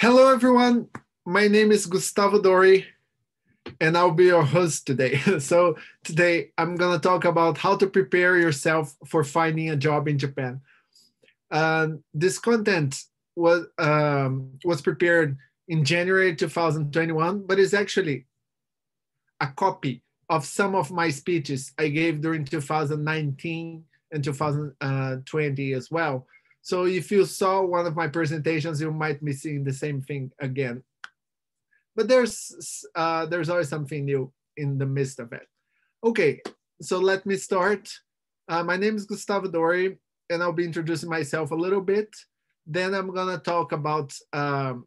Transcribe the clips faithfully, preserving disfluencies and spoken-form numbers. Hello, everyone. My name is Gustavo Dore, and I'll be your host today. So today, I'm going to talk about how to prepare yourself for finding a job in Japan. Um, this content was, um, was prepared in January two thousand twenty-one, but it's actually a copy of some of my speeches I gave during two thousand nineteen and two thousand twenty as well. So if you saw one of my presentations, you might be seeing the same thing again. But there's uh, there's always something new in the midst of it. Okay, so let me start. Uh, my name is Gustavo Dore, and I'll be introducing myself a little bit. Then I'm gonna talk about um,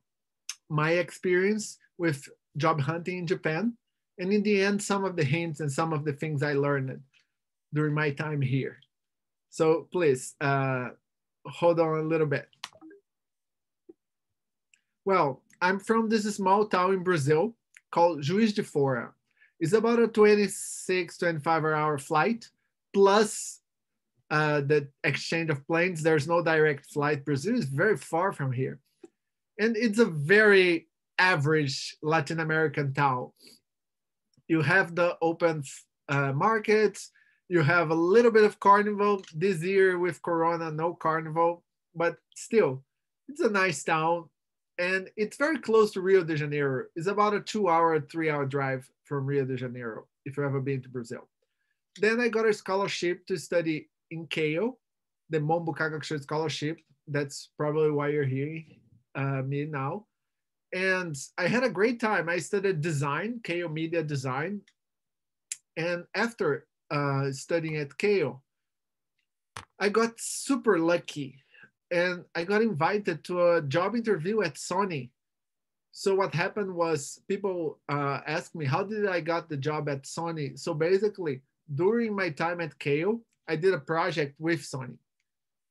my experience with job hunting in Japan. And in the end, some of the hints and some of the things I learned during my time here. So please, uh, hold on a little bit. Well, I'm from this small town in Brazil called Juiz de Fora. It's about a twenty-six, twenty-five hour flight, plus uh, the exchange of planes. There's no direct flight. Brazil is very far from here. And it's a very average Latin American town. You have the open uh, markets. You have a little bit of carnival this year with Corona, no carnival, but still, it's a nice town. And it's very close to Rio de Janeiro. It's about a two hour, three hour drive from Rio de Janeiro, if you've ever been to Brazil. Then I got a scholarship to study in Keio, the Monbukagakusho scholarship. That's probably why you're hearing uh, me now. And I had a great time. I studied design, Keio media design. And after Uh, studying at Keio, I got super lucky and I got invited to a job interview at Sony. So what happened was people uh, asked me, how did I got the job at Sony? So basically during my time at Keio, I did a project with Sony.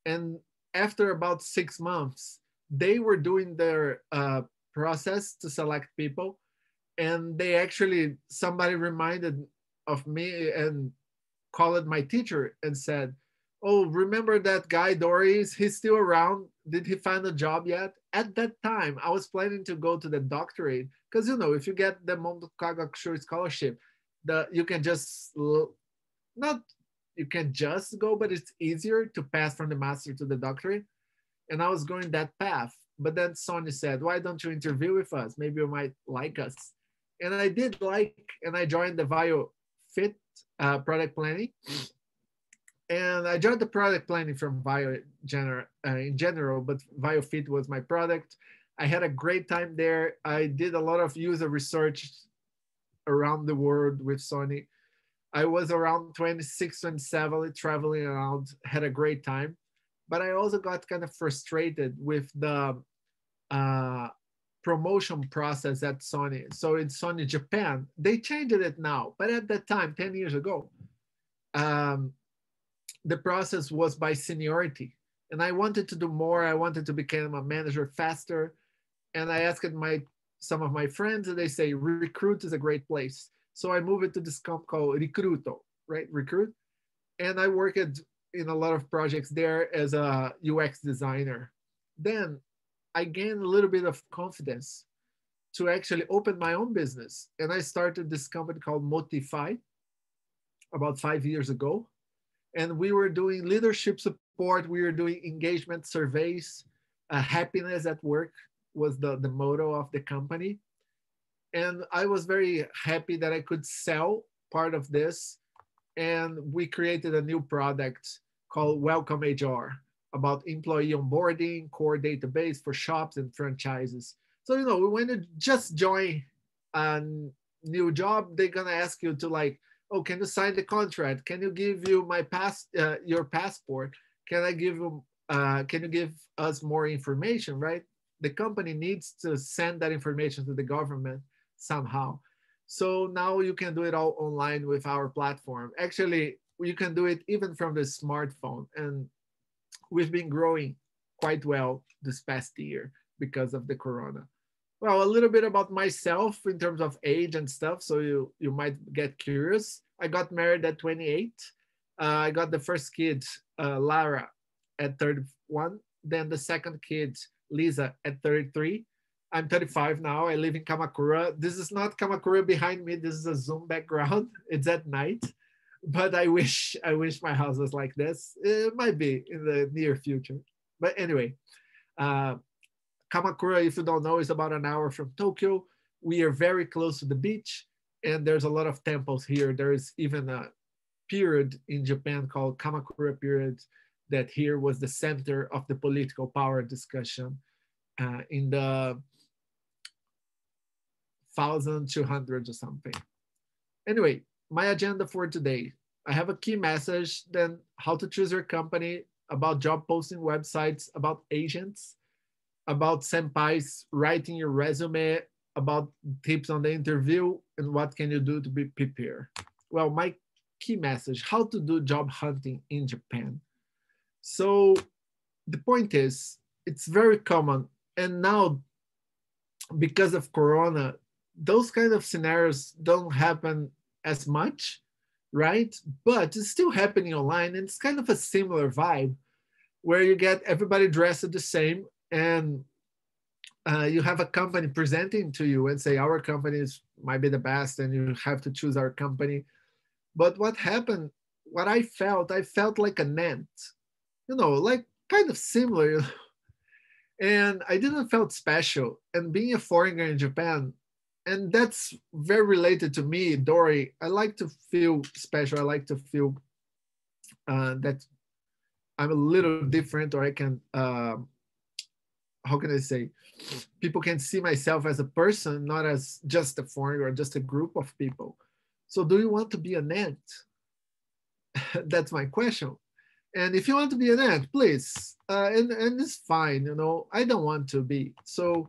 And after about six months, they were doing their uh, process to select people. And they actually, somebody reminded of me and called my teacher and said, oh, remember that guy Doris, he's still around. Did he find a job yet? At that time, I was planning to go to the doctorate because, you know, if you get the Monbukagakusho scholarship, the, you can just, not, you can just go, but it's easier to pass from the master to the doctorate. And I was going that path. But then Sony said, why don't you interview with us? Maybe you might like us. And I did like, and I joined the BioFit Uh, product planning, and I joined the product planning from Bio gener uh, in general, but BioFit was my product. I had a great time there. I did a lot of user research around the world with Sony. I was around twenty-six, twenty-seven, traveling around, had a great time, but I also got kind of frustrated with the uh, promotion process at Sony. So in Sony Japan, they changed it now, but at that time, ten years ago, um, the process was by seniority. And I wanted to do more. I wanted to become a manager faster. And I asked my some of my friends and they say, Recruit is a great place. So I moved to this company called Recruto, right? Recruit. And I worked in a lot of projects there as a U X designer. Then I gained a little bit of confidence to actually open my own business. And I started this company called Motify about five years ago. And we were doing leadership support. We were doing engagement surveys. Uh, happiness at work was the, the motto of the company. And I was very happy that I could sell part of this. And we created a new product called Welcome H R. About employee onboarding, core database for shops and franchises. So, you know, when you just join a new job, they're gonna ask you to like, oh, can you sign the contract? Can you give you my pass, uh, your passport? Can I give you, uh, can you give us more information, right? The company needs to send that information to the government somehow. So now you can do it all online with our platform. Actually, you can do it even from the smartphone, and we've been growing quite well this past year because of the Corona. Well, a little bit about myself in terms of age and stuff. So you, you might get curious. I got married at twenty-eight. Uh, I got the first kid, uh, Lara, at thirty-one. Then the second kid, Lisa, at thirty-three. I'm thirty-five now. I live in Kamakura. This is not Kamakura behind me. This is a Zoom background. It's at night. But I wish I wish my house was like this. It might be in the near future. But anyway, uh, Kamakura, if you don't know, is about an hour from Tokyo. We are very close to the beach, and there's a lot of temples here. There is even a period in Japan called Kamakura period that here was the center of the political power discussion uh, in the twelve hundreds or something. Anyway, my agenda for today, I have a key message, then how to choose your company, about job posting websites, about agents, about senpais writing your resume, about tips on the interview, and what can you do to be prepared. Well, my key message, how to do job hunting in Japan. So the point is, it's very common. And now, because of Corona, those kind of scenarios don't happen as much, right? But it's still happening online, and it's kind of a similar vibe where you get everybody dressed the same, and uh, you have a company presenting to you and say, our company is, might be the best, and you have to choose our company. But what happened, what I felt, I felt like an ant, you know, like kind of similar. And I didn't felt special. And being a foreigner in Japan, and that's very related to me, Dori, I like to feel special. I like to feel uh, that I'm a little different, or I can, uh, how can I say? People can see myself as a person, not as just a foreigner or just a group of people. So do you want to be an ant? That's my question. And if you want to be an ant, please, uh, and, and it's fine, you know, I don't want to be. So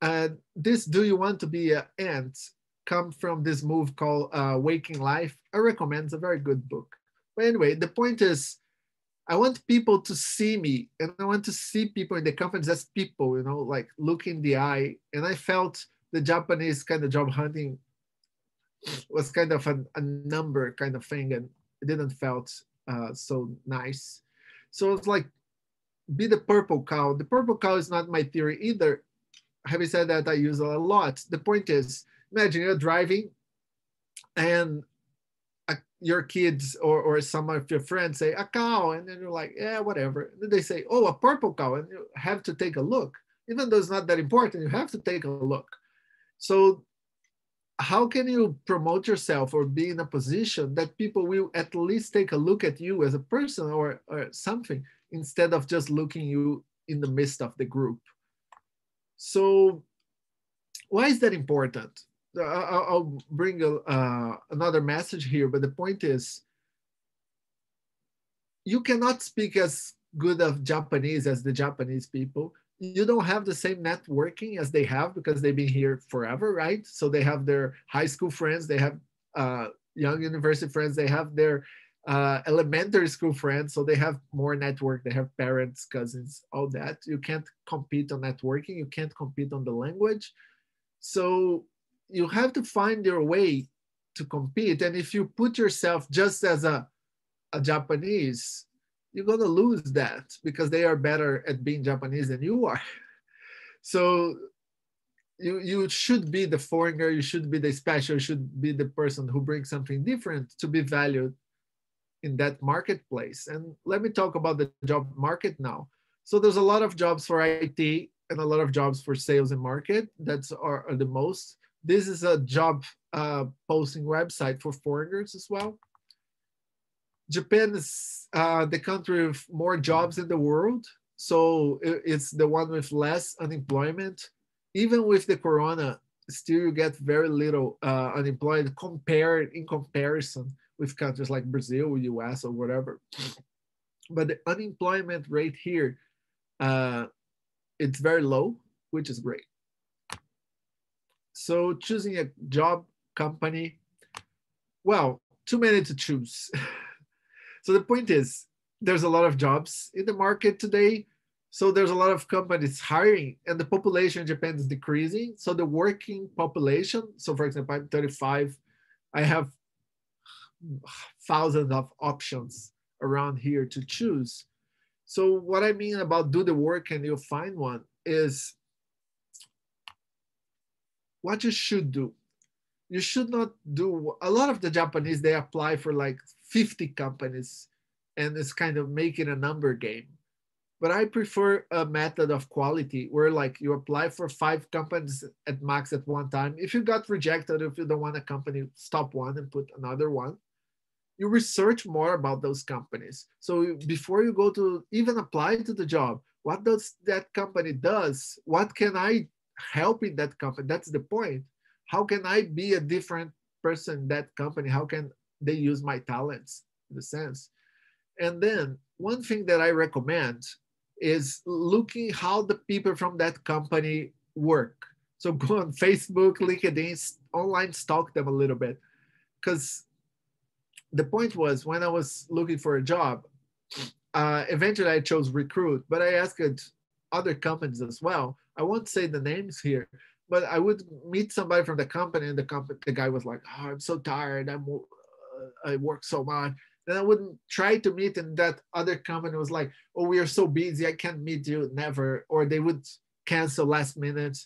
uh, this do you want to be an ant come from this move called uh, Waking Life. I recommend, it's a very good book. But anyway, the point is, I want people to see me, and I want to see people in the companies as people, you know, like look in the eye. And I felt the Japanese kind of job hunting was kind of an, a number kind of thing, and it didn't felt Uh, so nice. So it's like, be the purple cow. The purple cow is not my theory either. Having said that, I use it a lot. The point is, imagine you're driving and uh, your kids or, or some of your friends say, a cow, and then you're like, yeah, whatever. And then they say, oh, a purple cow, and you have to take a look. Even though it's not that important, you have to take a look. So how can you promote yourself or be in a position that people will at least take a look at you as a person or, or something, instead of just looking you in the midst of the group? So why is that important? I'll bring a, uh, another message here, but the point is, you cannot speak as good of Japanese as the Japanese people. You don't have the same networking as they have, because they've been here forever, right? So they have their high school friends, they have uh, young university friends, they have their uh, elementary school friends, so they have more network, they have parents, cousins, all that. You can't compete on networking, you can't compete on the language. So you have to find your way to compete. And if you put yourself just as a, a Japanese, you're gonna lose that, because they are better at being Japanese than you are. So you, you should be the foreigner, you should be the special, you should be the person who brings something different to be valued in that marketplace. And let me talk about the job market now. So there's a lot of jobs for I T and a lot of jobs for sales and market. That's are, are the most. This is a job uh, posting website for foreigners as well. Japan is uh, the country with more jobs in the world. So it's the one with less unemployment. Even with the Corona, still you get very little uh, unemployed compared in comparison with countries like Brazil, U S, or whatever. But the unemployment rate here, uh, it's very low, which is great. So choosing a job company, well, too many to choose. So the point is, there's a lot of jobs in the market today. So there's a lot of companies hiring, and the population in Japan is decreasing. So the working population, so for example, I'm thirty-five, I have thousands of options around here to choose. So what I mean about do the work and you'll find one is what you should do. You should not do, a lot of the Japanese, they apply for like fifty companies and it's kind of making a number game. But I prefer a method of quality where like you apply for five companies at max at one time. If you got rejected, if you don't want a company, stop one and put another one. You research more about those companies. So before you go to even apply to the job, what does that company does? What can I help in that company? That's the point. How can I be a different person in that company? How can they use my talents in a sense? And then one thing that I recommend is looking how the people from that company work. So go on Facebook, LinkedIn, online stalk them a little bit. Because the point was, when I was looking for a job, uh, eventually I chose Recruit, but I asked other companies as well. I won't say the names here, but I would meet somebody from the company, and the, company, the guy was like, oh, I'm so tired, I'm, uh, I work so much. Then I wouldn't try to meet, and that other company was like, oh, we are so busy, I can't meet you, never. Or they would cancel last minute.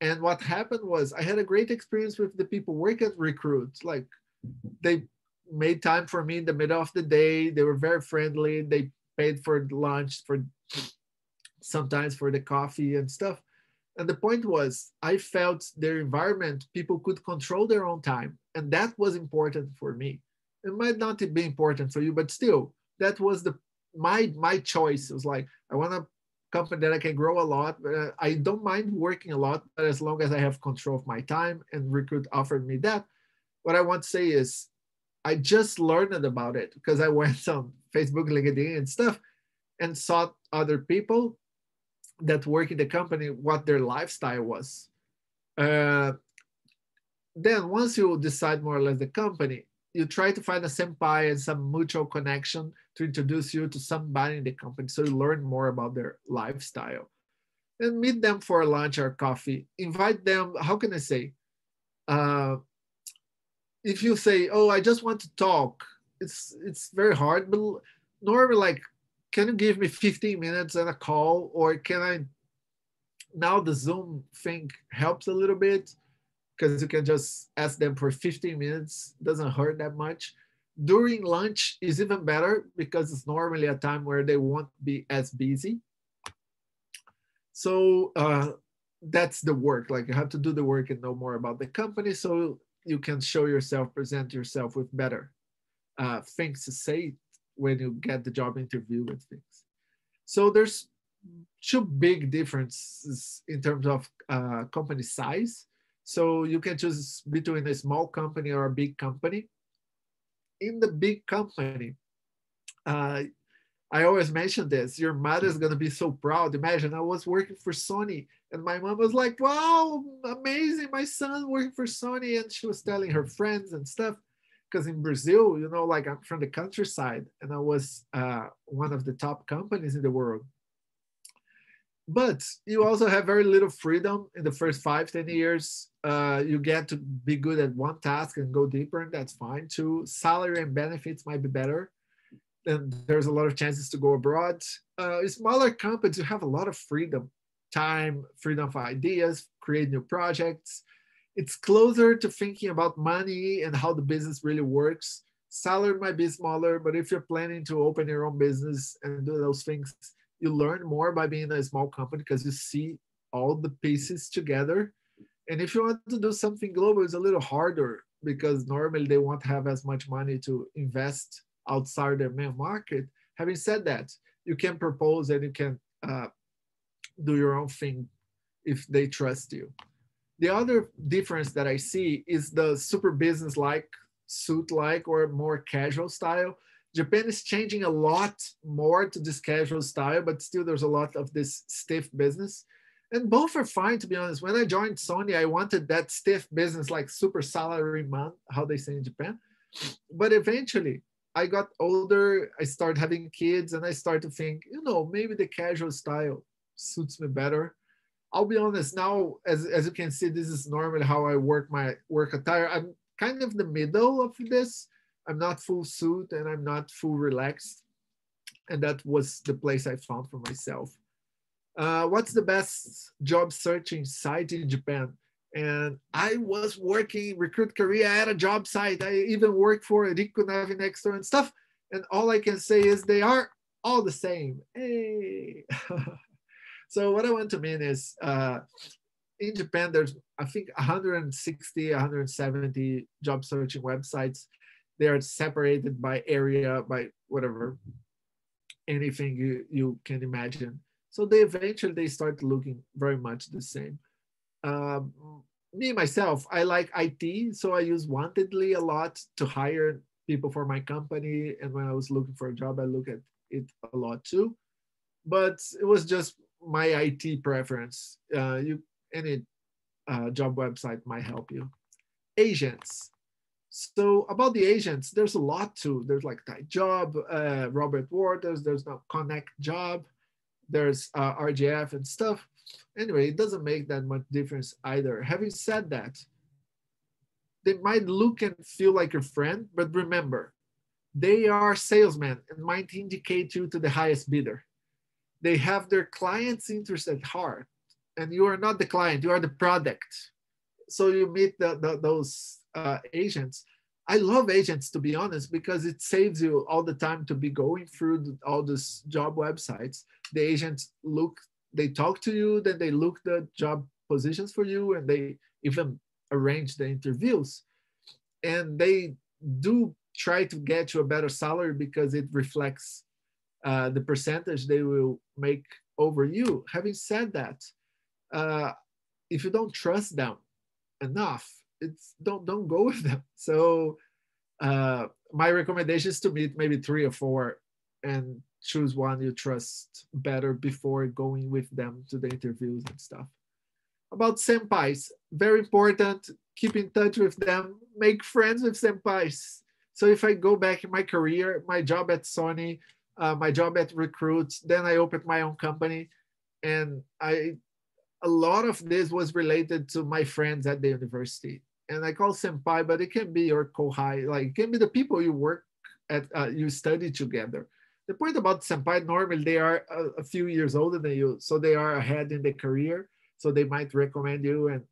And what happened was, I had a great experience with the people working at Recruit. Like, they made time for me in the middle of the day. They were very friendly. They paid for lunch, for sometimes for the coffee and stuff. And the point was, I felt their environment, people could control their own time. And that was important for me. It might not be important for you, but still, that was the my my choice. It was like, I want a company that I can grow a lot, but I don't mind working a lot, but as long as I have control of my time, and Recruit offered me that. What I want to say is, I just learned about it because I went on Facebook, LinkedIn and stuff and saw other people that work in the company, what their lifestyle was. Uh, then once you decide more or less the company, you try to find a senpai and some mutual connection to introduce you to somebody in the company, so you learn more about their lifestyle. And meet them for lunch or coffee. Invite them, how can I say? Uh, if you say, oh, I just want to talk, it's it's very hard, but normally like, can you give me fifteen minutes and a call? Or can I, now the Zoom thing helps a little bit, because you can just ask them for fifteen minutes, doesn't hurt that much. During lunch is even better because it's normally a time where they won't be as busy. So uh, that's the work, like you have to do the work and know more about the company so you can show yourself, present yourself with better uh, things to say when you get the job interview and things. So there's two big differences in terms of uh, company size. So you can choose between a small company or a big company. In the big company, uh, I always mention this, your mother's gonna be so proud. Imagine I was working for Sony and my mom was like, wow, amazing, my son working for Sony. And she was telling her friends and stuff. Because in Brazil, you know, like I'm from the countryside and I was uh, one of the top companies in the world. But you also have very little freedom in the first five, ten years. Uh, you get to be good at one task and go deeper, and that's fine too. Salary and benefits might be better. And there's a lot of chances to go abroad. Uh, smaller companies, you have a lot of freedom, time, freedom of ideas, create new projects. It's closer to thinking about money and how the business really works. Salary might be smaller, but if you're planning to open your own business and do those things, you learn more by being in a small company because you see all the pieces together. And if you want to do something global, it's a little harder because normally they won't have as much money to invest outside their main market. Having said that, you can propose and you can uh, do your own thing if they trust you. The other difference that I see is the super business-like, suit-like, or more casual style. Japan is changing a lot more to this casual style, but still there's a lot of this stiff business. And both are fine, to be honest. When I joined Sony, I wanted that stiff business, like super salary man, how they say in Japan. But eventually, I got older, I started having kids, and I started to think, you know, maybe the casual style suits me better. I'll be honest, now, as, as you can see, this is normally how I work my work attire. I'm kind of the middle of this. I'm not full suit and I'm not full relaxed. And that was the place I found for myself. Uh, what's the best job searching site in Japan? And I was working Recruit Korea at a job site. I even worked for Rikunavi next door and stuff. And all I can say is they are all the same. Hey. So what I want to mean is uh, in Japan, there's, I think, one hundred sixty, one hundred seventy job searching websites. They are separated by area, by whatever, anything you, you can imagine. So they eventually, they start looking very much the same. Um, me, myself, I like I T. So I use Wantedly a lot to hire people for my company. And when I was looking for a job, I look at it a lot too. But it was just my I T preference. Uh, you, any uh, job website might help you. Agents. So about the agents, there's a lot too. There's like Thai Job, uh, Robert Waters, there's now Connect Job, there's uh, R G F and stuff. Anyway, it doesn't make that much difference either. Having said that, they might look and feel like your friend, but remember, they are salesmen and might indicate you to the highest bidder. They have their clients' interest at heart, and you are not the client, you are the product. So you meet the, the, those uh, agents. I love agents, to be honest, because it saves you all the time to be going through the, all these job websites. The agents look, they talk to you, then they look the job positions for you, and they even arrange the interviews. And they do try to get you a better salary because it reflects uh, the percentage they will make over you. Having said that, uh, if you don't trust them enough, it's don't don't go with them. So uh, my recommendation is to meet maybe three or four and choose one you trust better before going with them to the interviews and stuff. About senpais, very important, keep in touch with them, make friends with senpais. So if I go back in my career, my job at Sony, uh, my job at Recruit, then I opened my own company, and I a lot of this was related to my friends at the university. And I call senpai, but it can be your kohai, like it can be the people you work at, uh, you study together. The point about senpai, normally they are a, a few years older than you, so they are ahead in their career. So they might recommend you and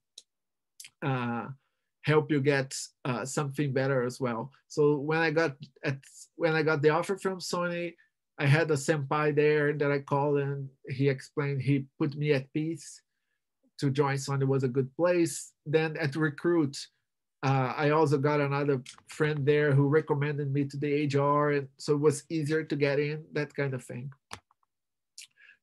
uh, help you get uh, something better as well. So when I got at, when I got the offer from Sony, I had a senpai there that I called, and he explained, he put me at peace. To join Sony was a good place. Then at Recruit, uh, I also got another friend there who recommended me to the H R, and so it was easier to get in, that kind of thing.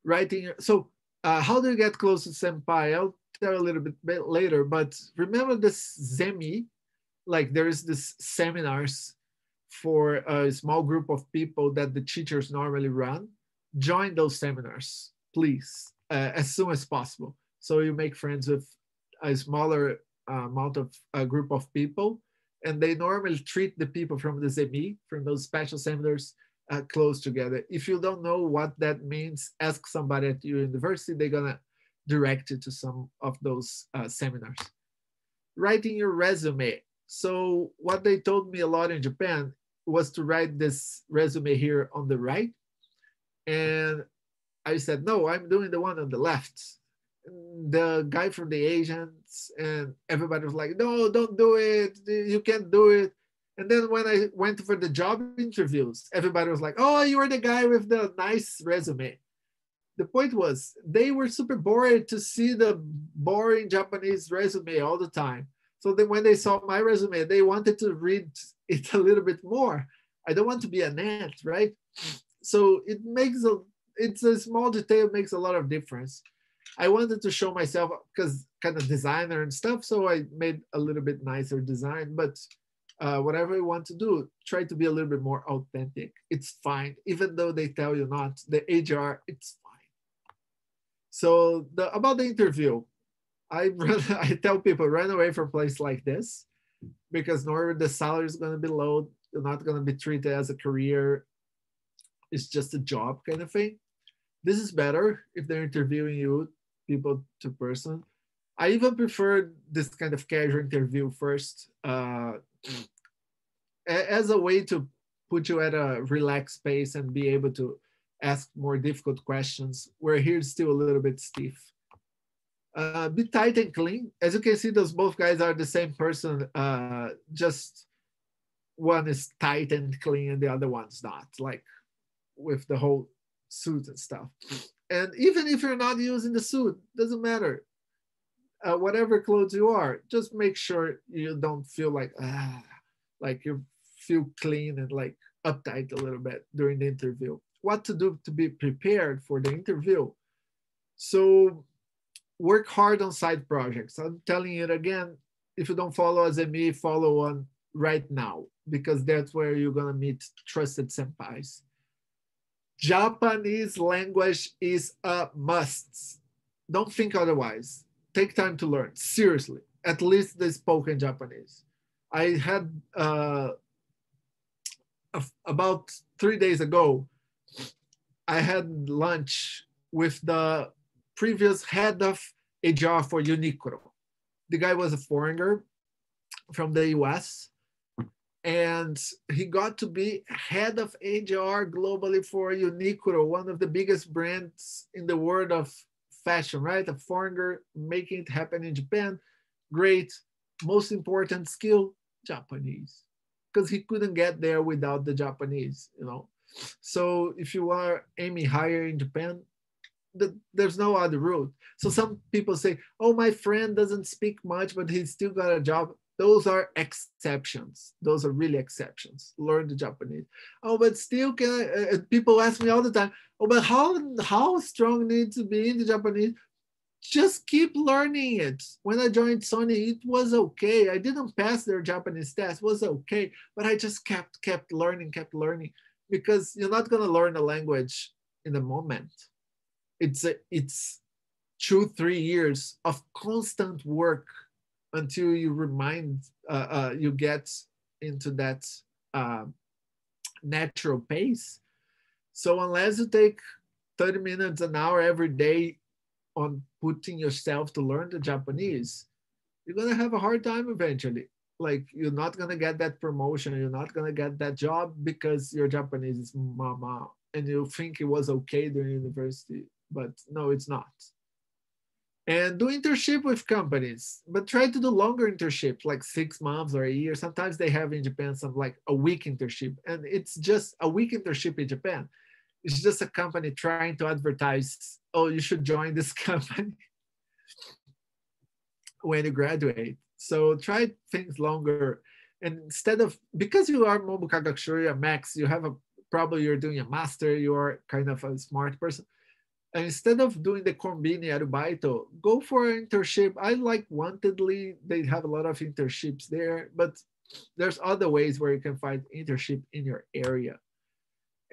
Writing, so uh, how do you get close to senpai? I'll tell a little bit later, but remember this zemi, like there is this seminars for a small group of people that the teachers normally run. Join those seminars, please, uh, as soon as possible. So you make friends with a smaller uh, amount of a group of people, and they normally treat the people from the zemi, from those special seminars, uh, close together. If you don't know what that means, ask somebody at your university, they're gonna direct you to some of those uh, seminars. Writing your resume. So what they told me a lot in Japan was to write this resume here on the right. And I said, no, I'm doing the one on the left. The guy from the agents and everybody was like, no, don't do it. You can't do it. And then when I went for the job interviews, everybody was like, oh, you are the guy with the nice resume. The point was they were super bored to see the boring Japanese resume all the time. So then when they saw my resume, they wanted to read it a little bit more. I don't want to be an ant, right? So it makes a, it's a small detail, makes a lot of difference. I wanted to show myself because kind of designer and stuff. So I made a little bit nicer design, but uh, whatever you want to do, try to be a little bit more authentic. It's fine. Even though they tell you not, the H R, it's fine. So the, about the interview, I, run, I tell people run away from a place like this because normally the salary is going to be low. You're not going to be treated as a career. It's just a job kind of thing. This is better if they're interviewing you people to person. I even prefer this kind of casual interview first uh, as a way to put you at a relaxed pace and be able to ask more difficult questions where here's still a little bit stiff. Uh, be tight and clean. As you can see, those both guys are the same person. Uh, just one is tight and clean and the other one's not, like with the whole suit and stuff. And even if you're not using the suit, doesn't matter. Uh, whatever clothes you are, just make sure you don't feel like, ah, like you feel clean and like uptight a little bit during the interview. What to do to be prepared for the interview? So work hard on side projects. I'm telling you again, if you don't follow S M E, follow on right now, because that's where you're gonna meet trusted senpais. Japanese language is a must. Don't think otherwise. Take time to learn, seriously. At least the spoken Japanese. I had uh, about three days ago, I had lunch with the previous head of H R for Uniqlo. The guy was a foreigner from the U S, and he got to be head of H R globally for Uniqlo, one of the biggest brands in the world of fashion, right? A foreigner making it happen in Japan. Great. Most important skill, Japanese, because he couldn't get there without the Japanese, you know? So if you are aiming higher in Japan, the, there's no other route. So some people say, oh, my friend doesn't speak much, but he's still got a job. Those are exceptions. Those are really exceptions. Learn the Japanese. Oh, but still, can I, uh, people ask me all the time, oh, but how, how strong need to be in the Japanese? Just keep learning it. When I joined Sony, it was okay. I didn't pass their Japanese test, it was okay. But I just kept, kept learning, kept learning, because you're not gonna learn a language in a moment. It's, a, it's two, three years of constant work until you remind, uh, uh, you get into that uh, natural pace. So unless you take thirty minutes, an hour every day on putting yourself to learn the Japanese, you're gonna have a hard time eventually. Like, you're not gonna get that promotion, you're not gonna get that job because your Japanese is mama, and you think it was okay during university, but no, it's not. And do internship with companies, but try to do longer internships, like six months or a year. Sometimes they have in Japan some like a week internship, and it's just a week internship in Japan. It's just a company trying to advertise, oh, you should join this company when you graduate. So try things longer. And instead of, because you are Monbukagakusho, you're a max, you have a, probably you're doing a master, you are kind of a smart person. And instead of doing the combini arubaito, go for an internship. I like Wantedly. They have a lot of internships there, but there's other ways where you can find internship in your area.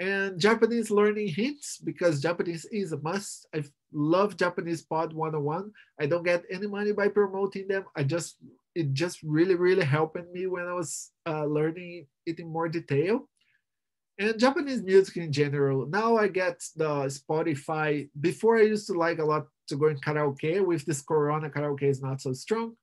And Japanese learning hints, because Japanese is a must. I love Japanese Pod one oh one. I don't get any money by promoting them. I just, it just really, really helped me when I was uh, learning it in more detail. And Japanese music in general. Now I get the Spotify. Before I used to like a lot to go in karaoke. With this corona, karaoke is not so strong.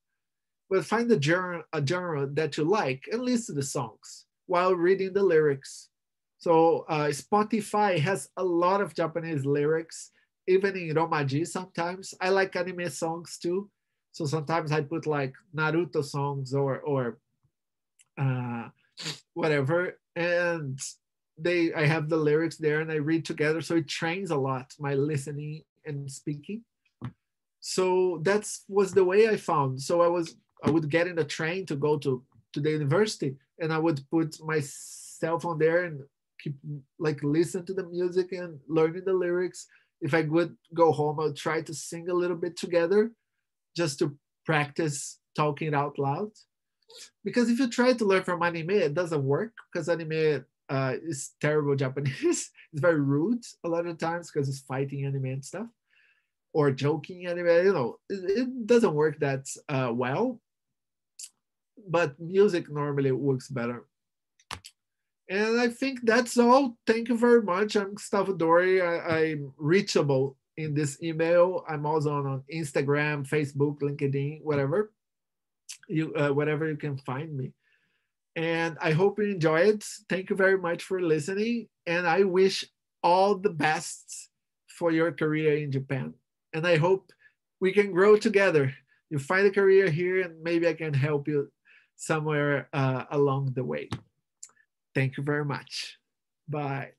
But find a genre, a genre that you like and listen to the songs while reading the lyrics. So uh, Spotify has a lot of Japanese lyrics, even in Romaji sometimes. I like anime songs too. So sometimes I put like Naruto songs or, or uh, whatever. And They, I have the lyrics there and I read together. So it trains a lot, my listening and speaking. So that was the way I found. So I was, I would get in a train to go to, to the university, and I would put myself on there and keep like listen to the music and learning the lyrics. If I would go home, I would try to sing a little bit together just to practice talking out loud. Because if you try to learn from anime, it doesn't work, because anime Uh, it's terrible Japanese. It's very rude a lot of times because it's fighting anime and stuff, or joking anime. You know, it, it doesn't work that uh, well. But music normally works better. And I think that's all. Thank you very much. I'm Gustavo Dore. I, I'm reachable in this email. I'm also on, on Instagram, Facebook, LinkedIn, whatever. You, uh, whatever you can find me. And I hope you enjoy it. Thank you very much for listening. And I wish all the best for your career in Japan. And I hope we can grow together. You find a career here and maybe I can help you somewhere uh, along the way. Thank you very much. Bye.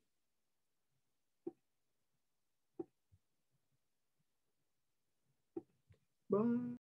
Bye.